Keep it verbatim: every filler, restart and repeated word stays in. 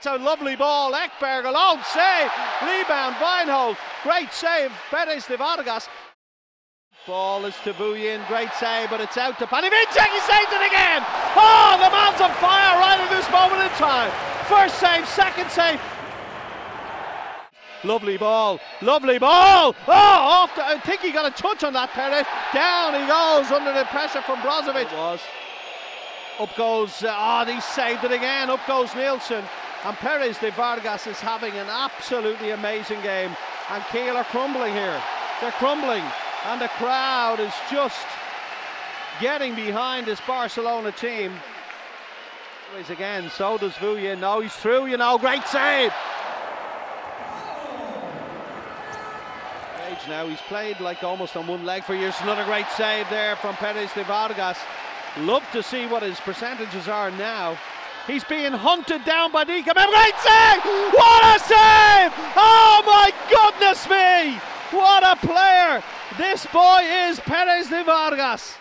That's a lovely ball. Ekberg, a long save. Rebound, Weinhold. Great save, Perez de Vargas. Ball is to Vujín. Great save, but it's out to Panimicic. He saves it again. Oh, the man's on fire right at this moment in time. First save, second save. Lovely ball, lovely ball. Oh, off the, I think he got a touch on that, Perez. Down he goes under the pressure from Brozovic. It was. Up goes, ah, oh, he saved it again. Up goes Nielsen. And Perez de Vargas is having an absolutely amazing game. And Kiel are crumbling here. They're crumbling. And the crowd is just getting behind this Barcelona team. Again, so does Vuillen. No, he's through, you know. Great save. Now he's played like almost on one leg for years. Another great save there from Perez de Vargas. Love to see what his percentages are now. He's being hunted down by Dike. Great save! What a save! Oh my goodness me! What a player! This boy is Perez de Vargas.